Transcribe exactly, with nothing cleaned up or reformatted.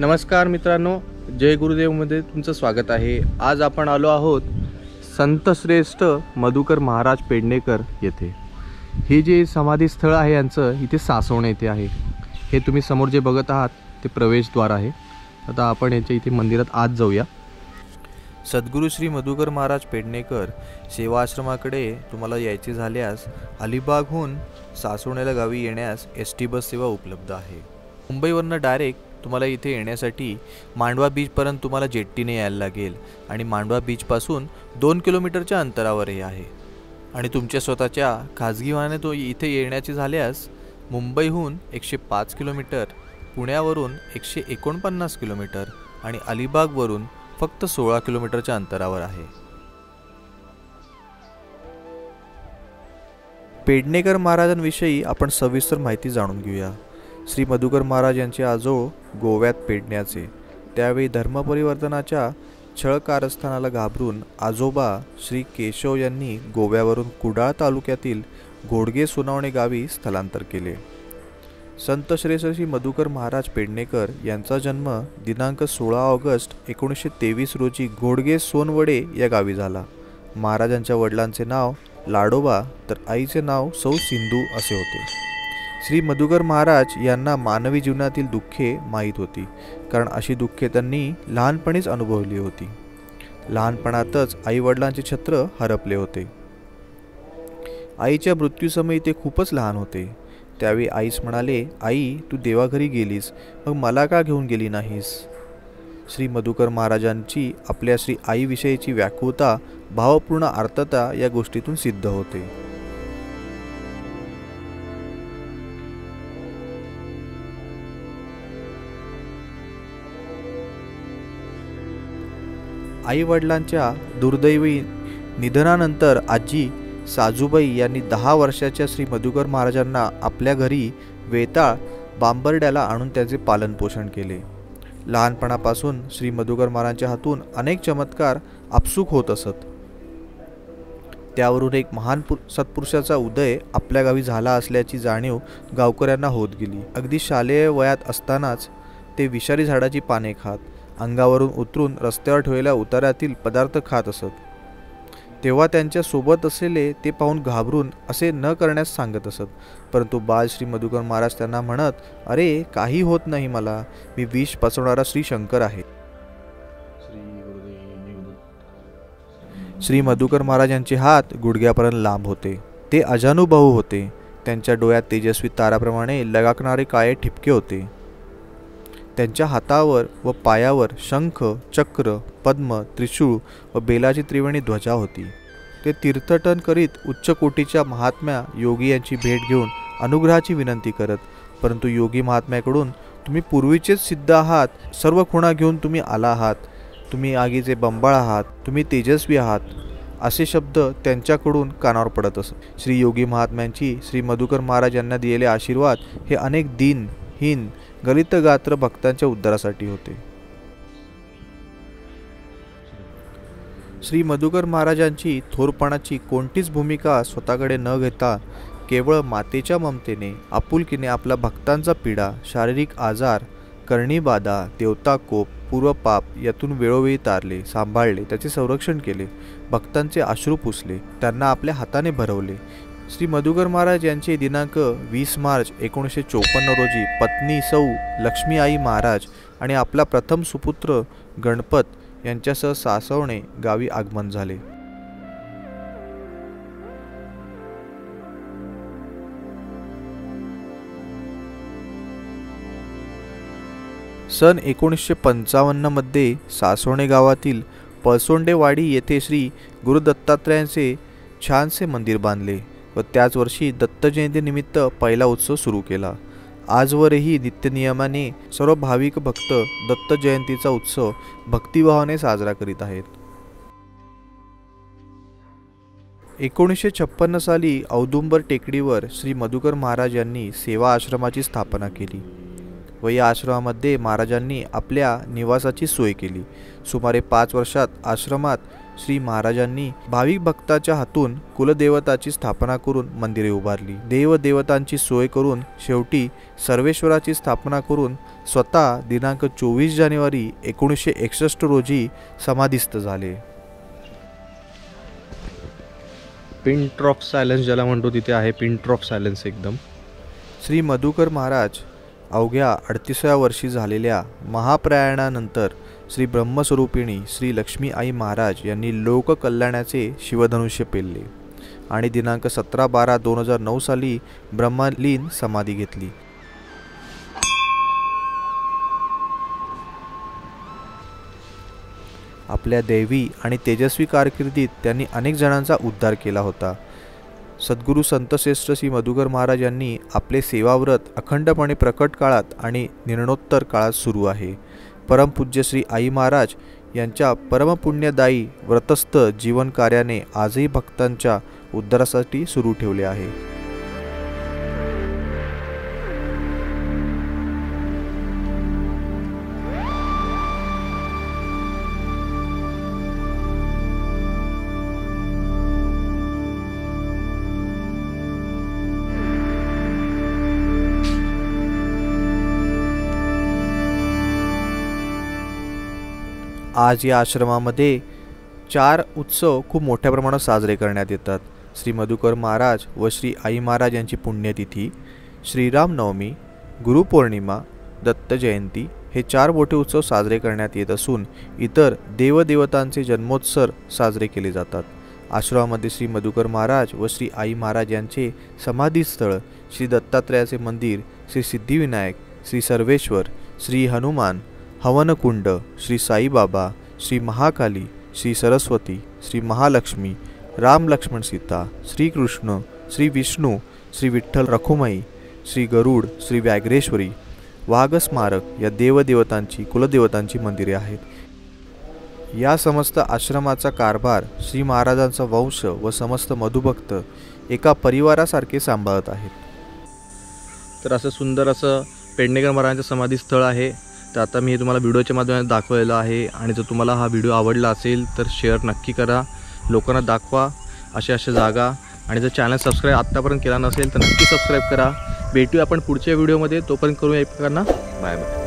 नमस्कार मित्रांनो, जय गुरुदेवमध्ये तुमचं स्वागत आहे। आज आपण आलो आहोत संत श्रेष्ठ मधुकर महाराज पेडणेकर येथे। हे जे समाधी स्थळ आहे यांचं इथे सासवणे येथे आहे। हे तुम्ही समोर जे बघत आहात ते प्रवेशद्वार आहे। आता आपण याच्या इथे मंदिरात आत जाऊया। सद्गुरू श्री मधुकर महाराज पेडणेकर सेवा आश्रमाकडे तुम्हाला यायचे झाल्यास अलीबागहून सासवणेला गावी येण्यास एस टी बस सेवा उपलब्ध आहे। मुंबईवरनं डायरेक्ट तुम्हाला इथे येण्यासाठी मांडवा बीचपर्यंत तुम्हाला जेट्टीने यायला लागेल आणि मांडवा बीचपासून दोन किलोमीटरच्या अंतरावर हे आहे। आणि तुमच्या स्वतःच्या खाजगी वाहनाने तो इथे येण्याची झाल्यास मुंबईहून एकशे पाच किलोमीटर, पुण्यावरून एकशे एकोणपन्नास किलोमीटर आणि अलिबागवरून फक्त सोळा किलोमीटरच्या अंतरावर आहे। पेडणेकर महाराजांविषयी आपण सविस्तर माहिती जाणून घेऊया। श्री मधुकर महाराज यांचे आजोबा गोव्यात पेडण्याचे। त्यावेळी धर्मपरिवर्तनाच्या छळ कारस्थानाला घाबरून आजोबा श्री केशव यांनी गोव्यावरून कुडा तालुक्यातील घोड़गे सोनावे गावी स्थलांतर केले। संत श्रेष्ठ श्री मधुकर महाराज पेडणेकर यांचा जन्म दिनांक सोळा ऑगस्ट एकोणीसशे तेवीस रोजी घोड़गे सोनवडे या गावी झाला। महाराजांच्या वडिलांचे नाव लाडोबा तर आईचे नाव सौ सिंधु असे होते। श्री मधुकर महाराज यांना मानवी जीवनातील दुःखे माहीत होती, कारण अशी दुःखे त्यांनी लहानपणीच अनुभवली होती। लहानपणातच आईवडिलांचे छत्र हरपले होते। आईच्या मृत्यूसमयी ते खूपच लहान होते। त्यावेळी आईस म्हणाले, आई तू देवाघरी गेलीस, मग मला का घेऊन गेली नाहीस? श्री मधुकर महाराजांची आपल्या श्री आईविषयीची व्याकुळता, भावपूर्ण आर्तता या गोष्टीतून सिद्ध होते। आईवडिलांच्या दुर्दैवी निधनानंतर आजी साजूबाई यांनी दहा वर्षाच्या श्री मधुकर महाराजांना आपल्या घरी वेताळ बांबरड्याला आणून त्यांचे पालनपोषण केले। लहानपणापासून श्री मधुकर महाराजांच्या हातून अनेक चमत्कार आपसूक होत असत। त्यावरून एक महान सत्पुरुषाचा उदय आपल्या गावी झाला असल्याची जाणीव गावकऱ्यांना होत गेली। अगदी शालेय वयात असतानाच ते विषारी झाडाची पाने खात, अंगावरून उतरून रस्त्यावर ठेवलेल्या उतारातील पदार्थ खात असत। तेव्हा त्यांच्या सोबत असलेले ते पाहून घाबरून असे न करण्यास सांगत असत, परंतु बाल श्री मधुकर महाराज त्यांना म्हणत, अरे काही होत नाही मला, मी विष पचवणारा श्री शंकर आहे। श्री मधुकर महाराज यांचे हात गुडघ्यापर्यंत लांब होते। ते अजानुबाहू होते। त्यांच्या डोळ्यात तेजस्वी ताराप्रमाणे लगाकणारे काळे ठिपके होते। त्यांच्या हातावर व पायावर शंख, चक्र, पद्म, त्रिशूळ व बेलाची त्रिवेणी ध्वजा होती। ते तीर्थटन करीत उच्च कोटीच्या महात्म्या योगी यांची भेट घेऊन अनुग्रहाची विनंती करत, परंतु योगी महात्म्याकडून तुम्ही पूर्वीचेच सिद्ध आहात, सर्व खुणा घेऊन तुम्ही आला आहात, तुम्ही आगीचे बंबाळ आहात, तुम्ही तेजस्वी आहात, असे शब्द त्यांच्याकडून कानावर पडत असत। श्री योगी महात्म्यांची श्री मधुकर महाराज यांना दिलेले आशीर्वाद हे अनेक दिन हीन गलित गात्र भक्तांच्या उद्धारासाठी होते। श्री मधुकर महाराजांची थोरपणाची कोणतीच भूमिका स्वतःकडे न घेता केवळ मातेच्या ममतेने, आपुलकीने आपला भक्तांचा पीडा, शारीरिक आजार, करणीबाधा, देवताकोप, पूर्वपाप यातून वेळोवेळी तारले, सांभाळले, त्याचे संरक्षण केले, भक्तांचे अश्रू पुसले, त्यांना आपल्या हाताने भरवले। श्री मधुकर महाराज यांचे दिनांक वीस मार्च एकोणीसशे चौपन्न रोजी पत्नी सौ लक्ष्मी आई महाराज आणि आपला प्रथम सुपुत्र गणपत यांच्यासह सासवणे गावी आगमन झाले। सन एकोणीसशे पंचावन्न मध्ये सासवणे गावातील पळसोंडे वाडी येथे श्री गुरु दत्तात्रयांचे छानसे मंदिर बांधले व त्याच वर्षी दत्त जयंतीनिमित्त पहिला उत्सव सुरू केला। आजवरही नित्यनियमाने सर्व भाविक भक्त दत्त जयंतीचा उत्सव भक्तिभावाने साजरा करीत आहेत। एकोणीसशे छप्पन्न साली औदुंबर टेकडीवर श्री मधुकर महाराज यांनी सेवा आश्रमाची स्थापना केली व या आश्रमामध्ये महाराजांनी आपल्या निवासाची सोय केली। सुमारे पाच वर्षात आश्रमात श्री महाराजांनी भाविक भक्ताच्या हातून कुलदेवताची स्थापना करून मंदिरे उभारली। देवदेवतांची सोय करून शेवटी सर्वेश्वराची स्थापना करून स्वतः दिनांक चोवीस जानेवारी एकोणीसशे एकसष्ट रोजी समाधिस्थ झाले। पिन ड्रॉप सायलेन्स ज्याला म्हणतो तिथे आहे पिन ड्रॉप सायलेन्स एकदम। श्री मधुकर महाराज अवघ्या अडतीसाव्या वर्षी झालेल्या महाप्रयाणानंतर श्री ब्रह्मस्वरूपिणी श्री लक्ष्मी आई महाराज यांनी लोककल्याणाचे शिवधनुष्य पेलले आणि दिनांक सतरा बारा दोन हजार नऊ साली ब्रह्मलीन समाधी घेतली। आपल्या दैवी आणि तेजस्वी कारकिर्दीत त्यांनी अनेक जणांचा उद्धार केला होता। सद्गुरू संतश्रेष्ठ श्री मधुकर महाराज यांनी आपले सेवाव्रत अखंडपणे प्रकट काळात आणि निरणोत्तर काळात सुरू आहे। परमपूज्य श्री आई महाराज यांच्या परमपुण्यदायी व्रतस्थ जीवन कार्याने आजही भक्तांच्या उद्धारासाठी सुरू ठेवले आहे। आज या आश्रमामध्ये चार उत्सव खूप मोठ्या प्रमाणात साजरे करण्यात येतात। श्री मधुकर महाराज व श्री आई महाराज यांची पुण्यतिथी, श्रीरामनवमी, गुरुपौर्णिमा, दत्त जयंती हे चार मोठे उत्सव साजरे करण्यात येत असून इतर देवदेवतांचे जन्मोत्सव साजरे केले जातात। आश्रमामध्ये श्री मधुकर महाराज व श्री आई महाराज यांचे समाधीस्थळ, श्री दत्तात्रयाचे मंदिर, श्री सिद्धिविनायक, श्री सर्वेश्वर, श्री हनुमान, हवनकुंड, श्री साईबाबा, श्री महाकाली, श्री सरस्वती, श्री महालक्ष्मी, राम लक्ष्मण सीता, श्री कृष्ण, श्री विष्णू, श्री विठ्ठल रखुमाई, श्री गरुड, श्री व्याघ्रेश्वरी, वाघ स्मारक या देवदेवतांची कुलदेवतांची मंदिरे आहेत। या समस्त आश्रमाचा कारभार श्री महाराजांचा वंश व समस्त मधुभक्त एका परिवारासारखे सांभाळत आहेत। तर असं सुंदर असं पेडणेकर महाराजांचं समाधीस्थळ आहे। तर आता मी तुम्हाला व्हिडिओच्या माध्यमातून दाखवलेला आहे आणि जर तुम्हाला हा व्हिडिओ आवडला असेल तर शेअर नक्की करा, लोकांना दाखवा अशा अशा जागा, आणि जर चॅनल सबस्क्राईब आत्तापर्यंत केला नसेल तर नक्की सबस्क्राईब करा। भेटूया आपण पुढच्या व्हिडिओमध्ये, तोपर्यंत करूया एकमेकांना बाय बाय।